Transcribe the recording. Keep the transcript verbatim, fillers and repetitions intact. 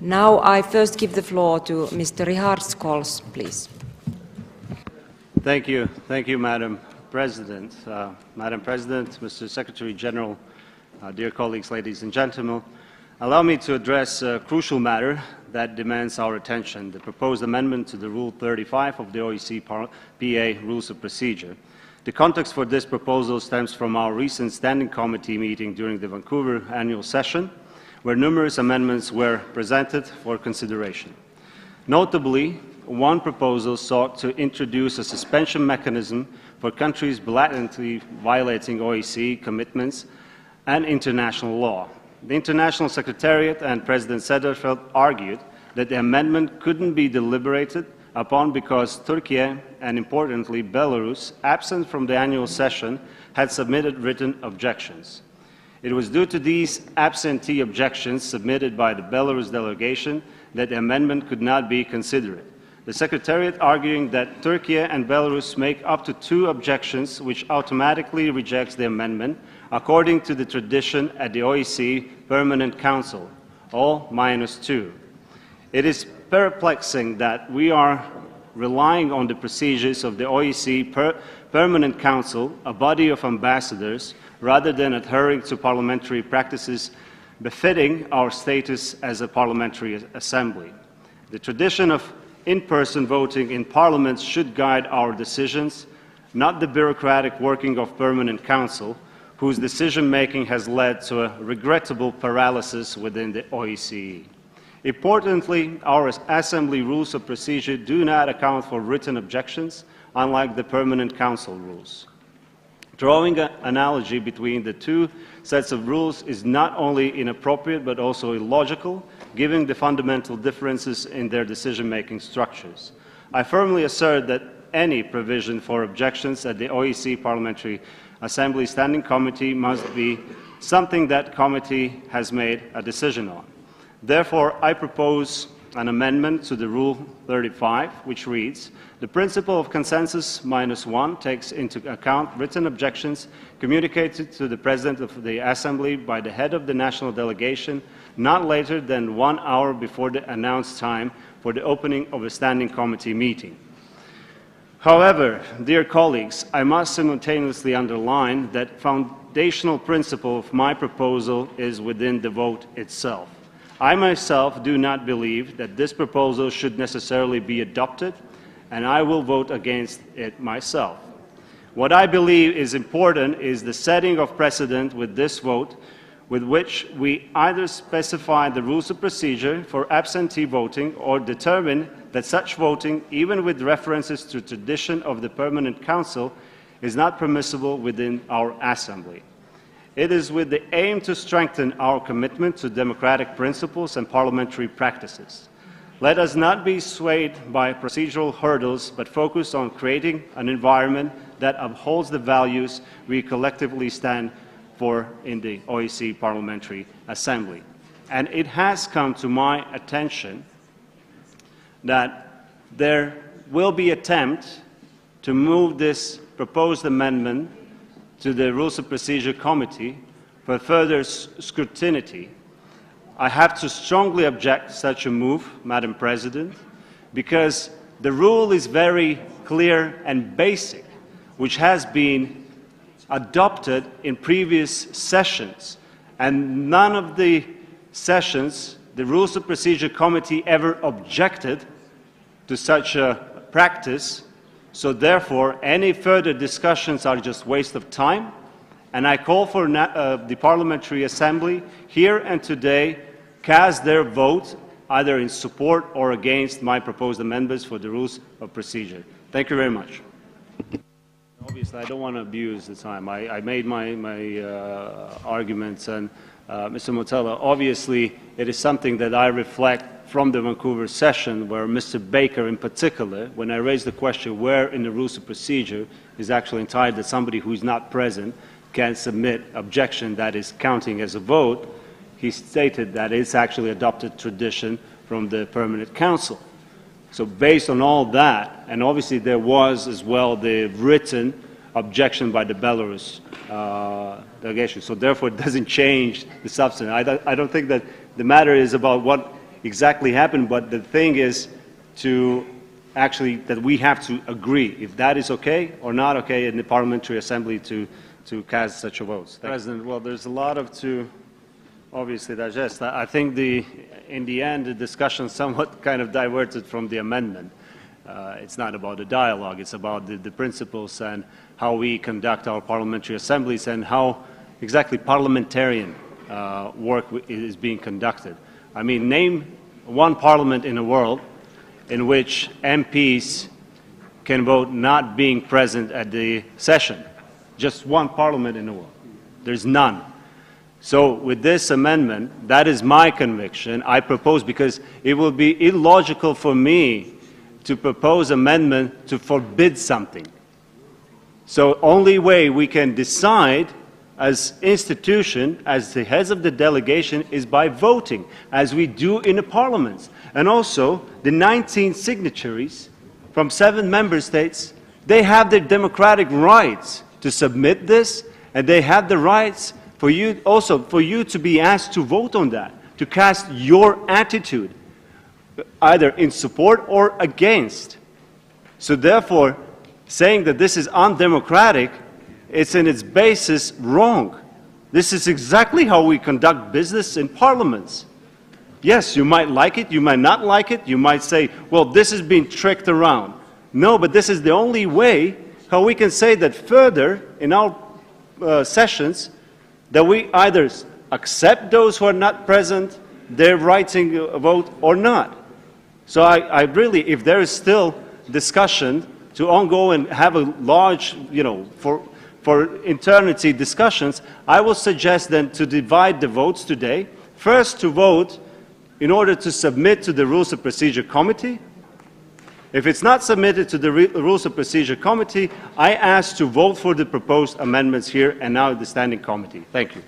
Now I first give the floor to Mister Rihards Kols, please. Thank you. Thank you, Madam President. Uh, Madam President, Mister Secretary General, uh, dear colleagues, ladies and gentlemen, allow me to address a crucial matter that demands our attention, the proposed amendment to the Rule thirty-five of the O E C P A Rules of Procedure. The context for this proposal stems from our recent Standing Committee meeting during the Vancouver Annual Session, where numerous amendments were presented for consideration. Notably, one proposal sought to introduce a suspension mechanism for countries blatantly violating O E C commitments and international law. The International Secretariat and President Cederfelt argued that the amendment couldn't be deliberated upon because Türkiye, and importantly Belarus, absent from the annual session, had submitted written objections. It was due to these absentee objections submitted by the Belarus delegation that the amendment could not be considered. The Secretariat arguing that Türkiye and Belarus make up to two objections, which automatically rejects the amendment, according to the tradition at the O E C E Permanent Council, all minus two. It is perplexing that we are relying on the procedures of the O E C E per Permanent Council, a body of ambassadors, rather than adhering to parliamentary practices befitting our status as a parliamentary assembly. The tradition of in-person voting in parliaments should guide our decisions, not the bureaucratic working of Permanent Council, whose decision-making has led to a regrettable paralysis within the O E C E. Importantly, our Assembly rules of procedure do not account for written objections, unlike the Permanent Council rules. Drawing an analogy between the two sets of rules is not only inappropriate but also illogical, given the fundamental differences in their decision-making structures. I firmly assert that any provision for objections at the O E C E Parliamentary Assembly Standing Committee must be something that committee has made a decision on. Therefore, I propose an amendment to the Rule thirty-five, which reads, "The principle of consensus minus one takes into account written objections communicated to the President of the Assembly by the head of the national delegation not later than one hour before the announced time for the opening of a Standing Committee meeting." However, dear colleagues, I must simultaneously underline that the foundational principle of my proposal is within the vote itself. I myself do not believe that this proposal should necessarily be adopted, and I will vote against it myself. What I believe is important is the setting of precedent with this vote, with which we either specify the rules of procedure for absentee voting or determine that such voting, even with references to tradition of the Permanent Council, is not permissible within our Assembly. It is with the aim to strengthen our commitment to democratic principles and parliamentary practices. Let us not be swayed by procedural hurdles, but focus on creating an environment that upholds the values we collectively stand for in the O E C E Parliamentary Assembly. And it has come to my attention that there will be an attempt to move this proposed amendment to the Rules of Procedure Committee for further scrutiny. I have to strongly object to such a move, Madam President, because the rule is very clear and basic, which has been adopted in previous sessions, and none of the sessions the Rules of Procedure Committee ever objected to such a practice, so therefore any further discussions are just a waste of time, and I call for uh, the Parliamentary Assembly here and today cast their vote either in support or against my proposed amendments for the Rules of Procedure. Thank you very much. Obviously, I don't want to abuse the time. I, I made my, my uh, arguments, and uh, Mister Motella, obviously it is something that I reflect from the Vancouver session, where Mister Baker in particular, when I raised the question where in the rules of procedure is actually entitled that somebody who is not present can submit objection that is counting as a vote, he stated that it's actually adopted tradition from the Permanent Council. So based on all that, and obviously there was as well the written objection by the Belarus uh, delegation, so therefore it doesn't change the substance. I don't, I don't think that the matter is about what exactly happened, but the thing is to actually that we have to agree if that is okay or not okay in the Parliamentary Assembly to, to cast such a vote. President, well, there's a lot of to obviously digest. I think the, in the end the discussion somewhat kind of diverted from the amendment. Uh, it's not about the dialogue, it's about the, the principles and how we conduct our parliamentary assemblies and how exactly parliamentarian uh, work is being conducted. I mean, name one parliament in the world in which M Ps can vote not being present at the session. Just one parliament in the world. There's none. So with this amendment, that is my conviction. I propose, because it will be illogical for me to propose amendment to forbid something. So only way we can decide as institution, as the heads of the delegation, is by voting, as we do in the parliaments. And also, the nineteen signatories from seven member states, they have their democratic rights to submit this, and they have the rights for you also, for you to be asked to vote on that, to cast your attitude, either in support or against. So therefore, saying that this is undemocratic, it's in its basis wrong. This is exactly how we conduct business in parliaments. Yes, you might like it, you might not like it, you might say, well, this is being tricked around. No, but this is the only way how we can say that further in our uh, sessions, that we either accept those who are not present, their right to vote, or not. So I, I really, if there is still discussion to ongo and have a large, you know, for, for eternity discussions, I will suggest then to divide the votes today. First to vote in order to submit to the Rules of Procedure Committee. If it's not submitted to the Rules of Procedure Committee, I ask to vote for the proposed amendments here and now in the Standing Committee. Thank you.